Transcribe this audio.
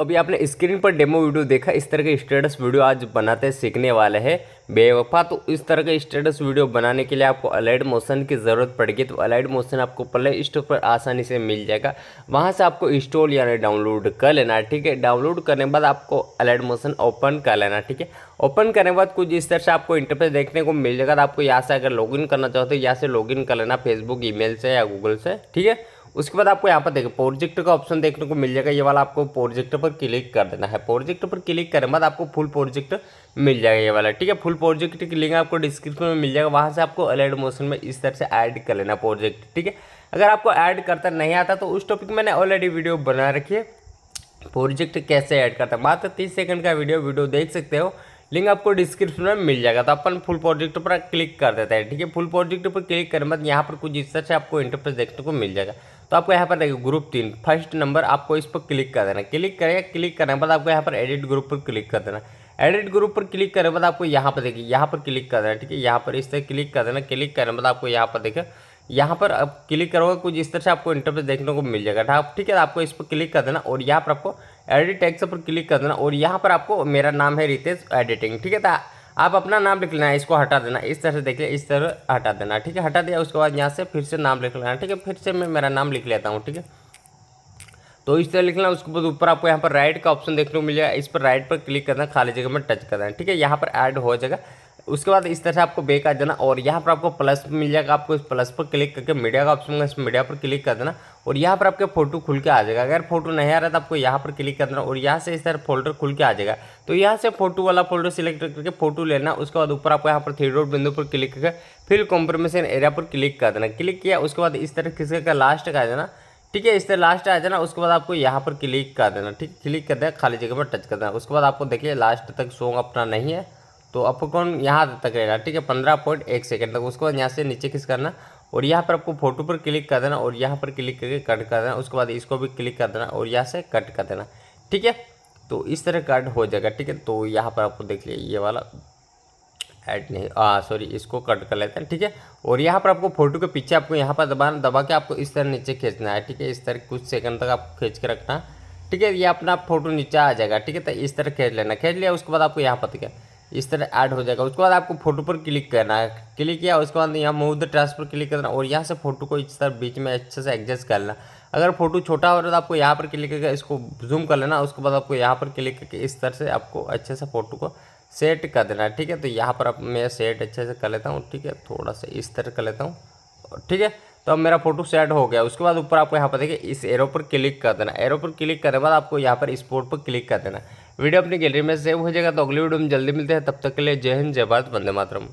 अभी आपने स्क्रीन पर डेमो वीडियो देखा। इस तरह के स्टेटस वीडियो आज बनाते सीखने वाले हैं बेवफा। तो इस तरह के स्टेटस वीडियो बनाने के लिए आपको अलाइट मोशन की ज़रूरत पड़ेगी। तो अलाइट मोशन आपको प्ले स्टोर पर आसानी से मिल जाएगा, वहां से आपको इंस्टॉल यानी डाउनलोड कर लेना है। ठीक है, डाउनलोड करने के बाद आपको अलाइट मोशन ओपन कर लेना। ठीक है, ओपन करने के बाद कुछ इस तरह से आपको इंटरफेस देखने को मिल जाएगा। तो आपको यहाँ से अगर लॉगिन करना चाहते हो यहाँ से लॉगिन कर लेना, फेसबुक ईमेल से या गूगल से। ठीक है, उसके बाद आपको यहाँ पर देखिए प्रोजेक्ट का ऑप्शन देखने को मिल जाएगा। ये वाला आपको प्रोजेक्ट पर क्लिक कर देना है। प्रोजेक्ट पर क्लिक करने के बाद आपको फुल प्रोजेक्ट मिल जाएगा ये वाला। ठीक है, फुल प्रोजेक्ट की लिंक आपको डिस्क्रिप्शन में मिल जाएगा, वहाँ से आपको अलाइट मोशन में इस तरह से ऐड कर लेना प्रोजेक्ट। ठीक है, अगर आपको ऐड करता नहीं आता तो उस टॉपिक मैंने ऑलरेडी वीडियो बना रखी है, प्रोजेक्ट कैसे ऐड करता है, मात्र 30 सेकंड का वीडियो देख सकते हो। लिंक आपको डिस्क्रिप्शन में मिल जाएगा। तो अपन फुल प्रोजेक्ट पर क्लिक कर देते हैं। ठीक है, फुल प्रोजेक्ट पर क्लिक करने बाद यहाँ पर कुछ इस तरह से आपको इंटरफेस देखने को मिल जाएगा। तो आपको यहाँ पर देखिए ग्रुप 3 फर्स्ट नंबर आपको इस पर क्लिक कर देना। क्लिक करने के बाद आपको यहाँ पर एडिट ग्रुप पर क्लिक कर देना। एडिट ग्रुप पर क्लिक करने के बाद आपको यहाँ पर देखिए यहाँ पर क्लिक कर देना। ठीक है, यहाँ पर इस तरह क्लिक कर देना। क्लिक करने के बाद आपको यहाँ पर देखिए यहाँ पर आप क्लिक करोगे कुछ इस तरह से आपको इंटरफेस देखने को मिल जाएगा। ठीक है, आपको इस पर क्लिक कर देना और यहाँ पर आपको एडिट टेक्स्ट पर क्लिक कर देना और यहाँ पर आपको मेरा नाम है रितेश एडिटिंग। ठीक है, तो आप अपना नाम लिख लेना है, इसको हटा देना इस तरह से, देखिए इस तरह हटा देना। ठीक है, हटा दिया। उसके बाद यहाँ से फिर से नाम लिख लेना। ठीक है, फिर से मैं मेरा नाम लिख लेता हूँ। ठीक है, तो इस तरह लिख लेना। उसके बाद ऊपर आपको यहाँ पर राइट का ऑप्शन देखने को मिल जाएगा, इस पर राइट पर क्लिक करना, खाली जगह में टच करना है। ठीक है, यहाँ पर ऐड हो जाएगा। उसके बाद इस तरह से आपको बैक आ जाना और यहाँ पर आपको प्लस मिल जाएगा। आपको इस प्लस पर क्लिक करके मीडिया का ऑप्शन है, इस मीडिया पर क्लिक कर देना और यहाँ पर आपके फोटो खुल के आ जाएगा। अगर फोटो नहीं आ रहा तो आपको यहाँ पर क्लिक कर देना और यहाँ से इस तरह फोल्डर खुल के आ जाएगा। तो यहाँ से फोटो वाला फोल्डर सिलेक्ट करके फोटो लेना। उसके बाद ऊपर आपको यहाँ पर थ्री डॉट बिंदु पर क्लिक करके फिर कॉम्प्रोमेशन एरिया पर क्लिक कर देना। क्लिक किया उसके बाद इस तरह खिसका का लास्ट का आ जाना। ठीक है, इस तरह लास्ट आ जाना। उसके बाद आपको यहाँ पर क्लिक कर देना। ठीक, क्लिक कर देना, खाली जगह पर टच कर देना। उसके बाद आपको देखिए लास्ट तक सॉन्ग अपना नहीं है तो आपको कौन यहाँ तक रहेगा। ठीक है, 15.1 सेकेंड तक। उसके बाद यहाँ से नीचे किस करना और यहाँ पर आपको फोटो पर क्लिक कर देना और यहाँ पर क्लिक करके कट कर देना। उसके बाद इसको भी क्लिक कर देना और यहाँ से कट कर देना। ठीक है, तो इस तरह कट हो जाएगा। ठीक है, तो यहाँ पर आपको देख लीजिए ये वाला ऐड नहीं, सॉरी इसको कट कर लेते हैं। ठीक है, और यहाँ पर आपको फोटो के पीछे आपको यहाँ पर दबा के आपको इस तरह नीचे खींचना है। ठीक है, इस तरह कुछ सेकंड तक आपको खींच के रखना। ठीक है, ये अपना फोटो नीचे आ जाएगा। ठीक है, तो इस तरह खींच लेना। खींच लिया उसके बाद आपको यहाँ पर क्या इस तरह ऐड हो जाएगा। उसके बाद आपको फोटो पर क्लिक करना है। क्लिक किया उसके बाद यहाँ मूव द ट्रांस पर क्लिक करना और यहाँ से फोटो को इस तरह बीच में अच्छे से एडजस्ट करना। अगर फोटो छोटा हो रहा है तो आपको यहाँ पर क्लिक करके इसको जूम कर लेना। उसके बाद आपको यहाँ पर क्लिक करके इस तरह से आपको अच्छे से फोटो को सेट कर देना। ठीक है, तो यहाँ पर अब मैं सेट अच्छे से कर लेता हूँ। ठीक है, थोड़ा सा इस तरह कर लेता हूँ। ठीक है, तो अब मेरा फोटो सेट हो गया। उसके बाद ऊपर आपको यहाँ पर देखिए इस एरो पर क्लिक कर देना। एरो पर क्लिक करने के बाद आपको यहाँ पर स्पोर्ट पर क्लिक कर देना। वीडियो अपनी गैलरी में सेव हो जाएगा। तो अगली वीडियो में जल्दी मिलते हैं, तब तक के लिए जय हिंद, जय भारत, वंदे मातरम।